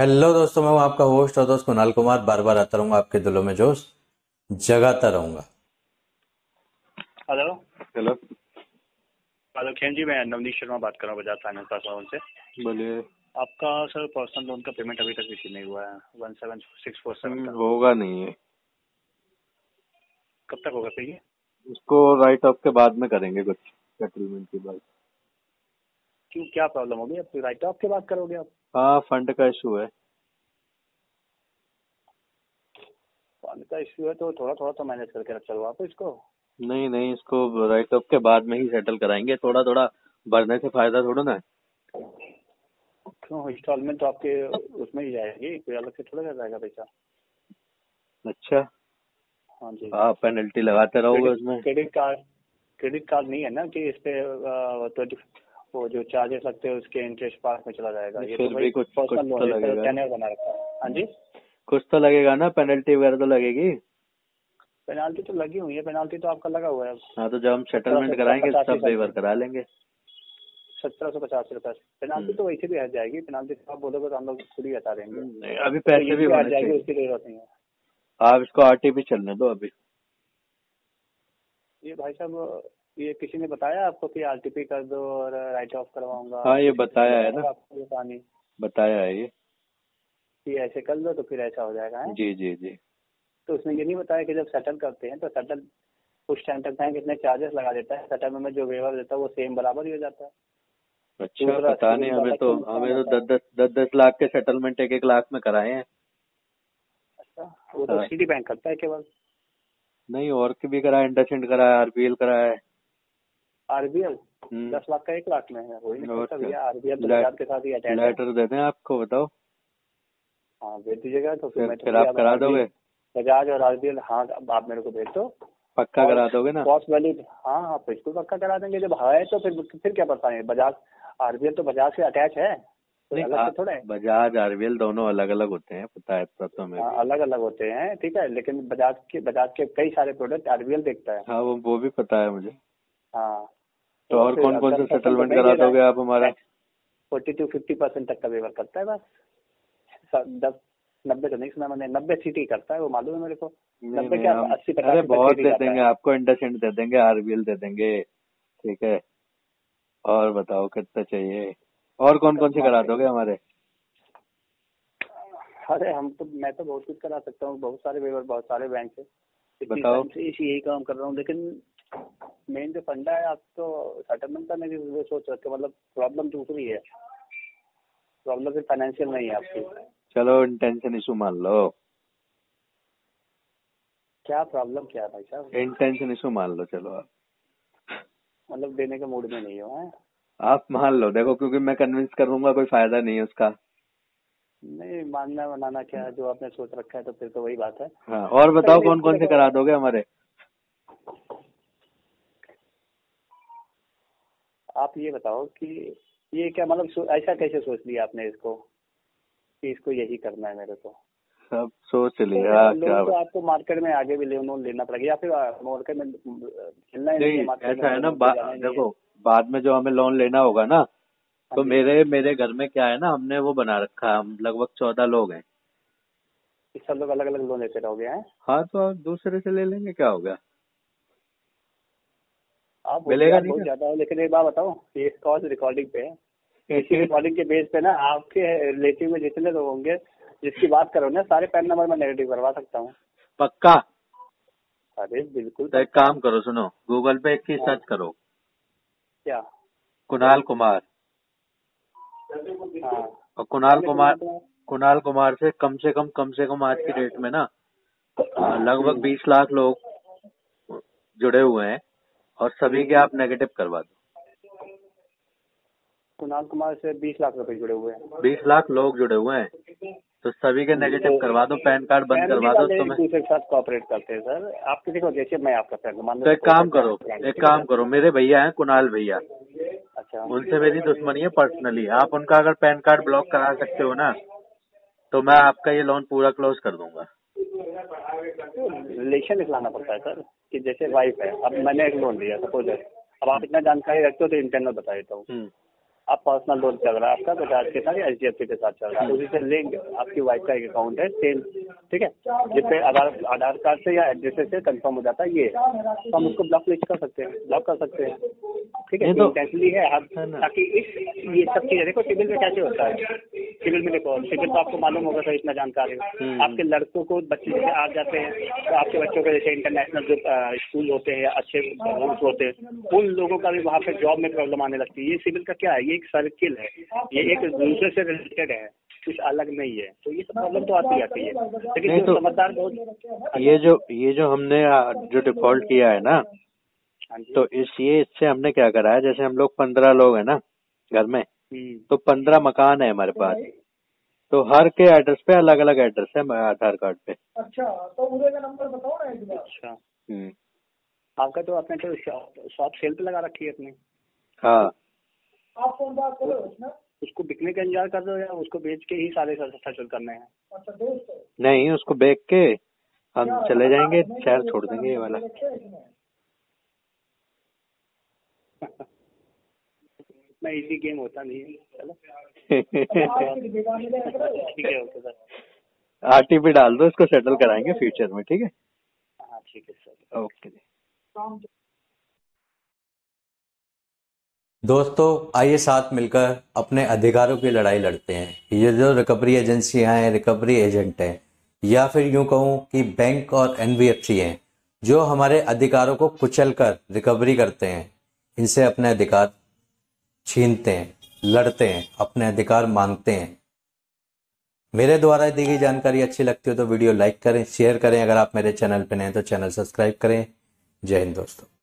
Hello दोस्तों, मैं हूँ आपका होस्ट और दोस्त कुणाल कुमार। बार बार आता रहूंगा, आपके दिलों में जोश जगाता रहूंगा। Hello hello hello Khem ji, मैं नवनीत शर्मा बात कर रहा हूँ बजाज फाइनेंस से। बोलिए। आपका सर पर्सनल लोन का पेमेंट अभी तक रिसीव नहीं हुआ है। 17647 होगा नहीं है। कब तक होगा सही है? उसको राइट ऑफ के बाद में करेंगे, कुछ सेटलमेंट के बाद। क्यों, क्या प्रॉब्लम होगी? आप राइट ऑफ के बाद करोगे आप? हाँ, फंड का इशू है। फंड का इशू है तो थोड़ा थोड़ा तो मैनेज करके रख चलो आप इसको। नहीं, इसको राइट ऑफ के बाद में ही सेटल कराएंगे। थोड़ा थोड़ा भरने से फायदा थोड़ा ना है। क्यों, इंस्टॉलमेंट तो आपके उसमें ही जाएगी, कोई अलग से थोड़ा जाएगा पैसा। अच्छा, हाँ जी। आप पेनल्टी लगाते रहोगे उसमें। क्रेडिट कार्ड नहीं है ना कि इस पे वो जो चार्जेस लगते हैं उसके इंटरेस्ट पार्ट में चला जाएगा। ये तो भी कुछ तो लगेगा। टेन्योर बना रखा है। हाँ जी, कुछ तो लगेगा ना, पेनल्टी वगैरह तो लगेगी। पेनाल्टी तो लगी हुई है, पेनाल्टी तो आपका लगा हुआ है। हाँ, तो जब हम सेटलमेंट कराएंगे सब वेवर करा लेंगे। 1750 रुपए पेनाल्टी तो वैसे भी हट जाएगी। पेनाल्टी आप बोलोगे तो हम लोग खुद ही हटा देंगे। अभी पैसे भी हट जाएगी, उसकी जरूरत नहीं है। आप इसको आरटीपी चलने दो अभी। ये भाई साहब, ये किसी ने बताया आपको कि आरटीपी कर दो और राइट ऑफ करवाऊंगा? हाँ, ये बताया है ना आपको, पानी बताया है ये ऐसे कर दो तो फिर ऐसा हो जाएगा। जी जी जी। तो उसने ये नहीं बताया कि जब सेटल करते हैं तो सेटल कुछ टाइम तक है कितने चार्जेस लगा देता है। सेटल में जो वेवर देता है वो सेम बराबर ही हो जाता है। अच्छा, पता नहीं, हमें तो 10-10 लाख के सेटलमेंट 1-1 लाख में कराए हैं। अच्छा, वो तो सिटी बैंक करता है केवल? नहीं, और के भी कराया, इंडसइंड कराया, आरबीएल कराया। आरबीएल 10 लाख का 1 लाख में है, वही भैया। आरबीएल के साथ ही अटैच लेटर देते हैं आपको, बताओ। हाँ, भेज दीजिएगा तो फिर आप करा दोगे बजाज और आरबीएल। हाँ, आप मेरे को भेज दो, पक्का करा दोगे ना? Cost valid. हाँ हाँ, बिल्कुल पक्का करा देंगे। जब है तो फिर क्या परेशानी है? बजाज आरबीएल तो बजाज से अटैच है, थोड़ा है। बजाज आरबीएल दोनों अलग अलग होते हैं, पता है तो मेरे। हाँ, अलग अलग होते हैं, ठीक है। लेकिन बजाज के कई सारे प्रोडक्ट आरबीएल देखता है। हाँ, वो भी पता है मुझे। हाँ, तो और कौन कौन सा सेटलमेंट करा दोगे आप? हमारा 40-50% तक का व्यवहार करता है बस। 90 तो नहीं सुना मैंने, 90 सिटी करता है वो, मालूम है मेरे को। 90 क्या 80%। अरे बहुत दे देंगे आपको, इंडसइंड दे देंगे, आरबीएल दे देंगे, ठीक है। और बताओ कितना चाहिए, और कौन कौन से करा दोगे हमारे? अरे मैं तो बहुत कुछ करा सकता हूँ, बहुत सारे वेवर, बहुत सारे बैंक से। बताओ, यही काम कर रहा हूँ। लेकिन मेन जो फंडा है, आप तो सेटलमेंट करने की सोच रखे, मतलब प्रॉब्लम दूसरी है। प्रॉब्लम फिर फाइनेंशियल नहीं है आपकी। चलो, इंटेंशन इशू मान लो। क्या प्रॉब्लम क्या है भाई साहब? इंटेंशन इशू मान लो। चलो, आप मतलब देने के मूड में नहीं हो? है आप मान लो। देखो, क्योंकि मैं कन्विंस करूंगा कोई फायदा नहीं है उसका। नहीं, मानना बनाना क्या है, जो आपने सोच रखा है तो फिर तो वही बात है। हाँ, और बताओ कौन कौन से करा दोगे हमारे? आप ये बताओ कि ये क्या, मतलब ऐसा कैसे सोच लिया आपने इसको यही करना है मेरे को? सब सोच लिया। तो क्या, तो आपको मार्केट में आगे भी लोन लेना पड़ेगा या फिर मार्केट में खेलना है? ऐसा है ना, देखो बाद में जो हमें लोन लेना होगा ना, तो मेरे घर में क्या है ना, हमने वो बना रखा है। हम लगभग 14 लोग हैं। सब लोग अलग अलग लोन लेते रहोगे? हाँ, तो आप दूसरे से ले लेंगे, क्या होगा? आप मिलेगा नहीं ज्यादा। लेकिन एक बात बताओ, ये कॉल रिकॉर्डिंग पे है। इसी रिकॉर्डिंग के बेस पे ना, आपके रिलेटिव में जितने लोग होंगे जिसकी बात करो ना, सारे पैन नंबर में नेगेटिव करवा सकता हूँ। पक्का? अरे बिल्कुल। तो एक काम करो, सुनो, गूगल पे एक चीज सर्च करो। क्या? कुणाल कुमार। हाँ। और कुणाल कुमार से कम आज की डेट में ना लगभग 20 लाख लोग जुड़े हुए हैं, और सभी के आप नेगेटिव करवा दो। कुणाल कुमार से 20 लाख रुपए जुड़े हुए हैं। 20 लाख लोग जुड़े हुए हैं, तो सभी के नेगेटिव करवा दो, पैन कार्ड बंद करवा दो। तो दूसरे के साथ कोऑपरेट करते हैं सर। आप किसी को जैसे मैं आपका फ्रेंड मान लो। तो एक काम करो, मेरे भैया हैं कुणाल भैया। अच्छा, उनसे मेरी दुश्मनी है पर्सनली। आप उनका अगर पैन कार्ड ब्लॉक करा सकते हो ना, तो मैं आपका ये लोन पूरा क्लोज कर दूंगा। रिलेशन दिखलाना पड़ता है सर, कि जैसे वाइफ है, अब मैंने एक लोन लिया सपोज। अब आप इतना जानकारी रखते हो तो इंटरनल बता देता हूँ। आप पर्सनल लोन चल रहा है आपका बजाज के साथ या एसडीएफसी के साथ चल रहा है, उसी से लिंक आपकी वाइफ का एक अकाउंट है सेम, ठीक है, जिससे आधार कार्ड से या एड्रेस से कंफर्म हो जाता है ये, तो हम उसको ब्लॉक लिस्ट कर सकते हैं, ब्लॉक कर सकते हैं, ठीक है, इंटेंशनली है आप, ताकि ये सब चीज़ें देखो सिविल में कैसे होता है, सिविल में देखो, सिविल तो आपको मालूम होगा सर, इतना जानकारी आपके लड़कों को बच्चे जैसे आ जाते हैं तो आपके बच्चों के जैसे इंटरनेशनल जो स्कूल होते हैं या अच्छे रूम्स होते हैं उन लोगों का भी वहाँ पर जॉब में प्रॉब्लम आने लगती है। ये सिविल का क्या है, ये एक सर्किल है, ये एक दूसरे से रिलेटेड है, कुछ अलग नहीं है, तो ये सब प्रॉब्लम तो आती आती है, लेकिन जो समझदार बहुत ये जो हमने जो डिफॉल्ट किया है ना, तो इससे हमने क्या करा है, जैसे हम लोग 15 लोग हैं ना घर में, तो 15 मकान है हमारे पास, तो हर के एड्रेस पे अलग अलग एड्रेस है आधार कार्ड पे। अच्छा, तो मुझे नंबर बताओ ना। अच्छा, आपका तो आपने तो शॉप सेल पे लगा रखी है अपने। हाँ, आप कौन बात कर रहे हो उसमें, उसको बिकने का इंतजार कर रहे हो या उसको बेच के ही सारे खर्च करने हैं? अच्छा, नहीं, उसको बेच के हम चले जाएंगे, शहर छोड़ देंगे ये वाला। इतना इजी गेम होता नहीं है, चलो आरटीपी डाल दो, इसको सेटल कराएंगे फ्यूचर में, ठीक है? हाँ, ठीक है सर, ओके। दोस्तों, आइए साथ मिलकर अपने अधिकारों की लड़ाई लड़ते हैं। ये जो रिकवरी एजेंसियां हैं, रिकवरी एजेंट हैं, या फिर यूं कहूं कि बैंक और एनबीएफसी हैं, जो हमारे अधिकारों को कुचल कर रिकवरी करते हैं, इनसे अपने अधिकार छीनते हैं, लड़ते हैं, अपने अधिकार मांगते हैं। मेरे द्वारा दी गई जानकारी अच्छी लगती हो तो वीडियो लाइक करें, शेयर करें। अगर आप मेरे चैनल पर नए हैं तो चैनल सब्सक्राइब करें। जय हिंद दोस्तों।